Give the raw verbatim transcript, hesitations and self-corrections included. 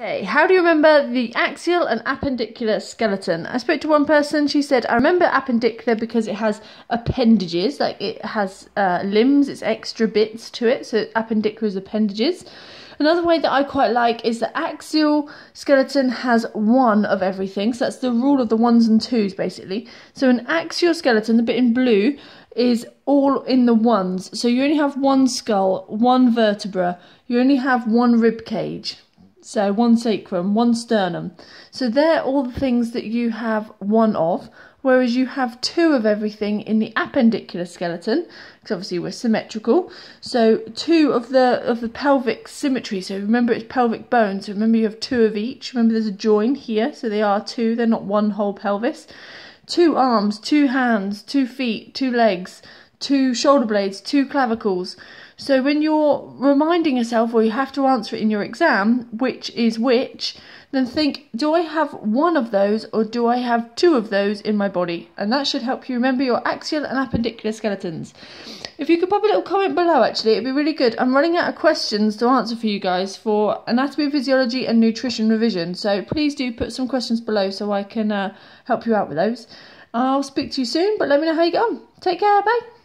Okay, how do you remember the axial and appendicular skeleton? I spoke to one person, she said, I remember appendicular because it has appendages, like it has uh, limbs, it's extra bits to it, so appendicular is appendages. Another way that I quite like is the axial skeleton has one of everything, so that's the rule of the ones and twos basically. So an axial skeleton, the bit in blue, is all in the ones, so you only have one skull, one vertebra, you only have one rib cage. So one sacrum, one sternum. So they're all the things that you have one of, whereas you have two of everything in the appendicular skeleton, because obviously we're symmetrical. So two of the of the pelvic symmetry. So remember it's pelvic bone, so remember you have two of each. Remember there's a join here, so they are two, they're not one whole pelvis. Two arms, two hands, two feet, two legs, two shoulder blades, two clavicles. So when you're reminding yourself, or you have to answer it in your exam, which is which, then think, do I have one of those or do I have two of those in my body? And that should help you remember your axial and appendicular skeletons. If you could pop a little comment below, actually, it'd be really good. I'm running out of questions to answer for you guys for anatomy, physiology and nutrition revision. So please do put some questions below so I can uh, help you out with those. I'll speak to you soon, but let me know how you get on. Take care, bye.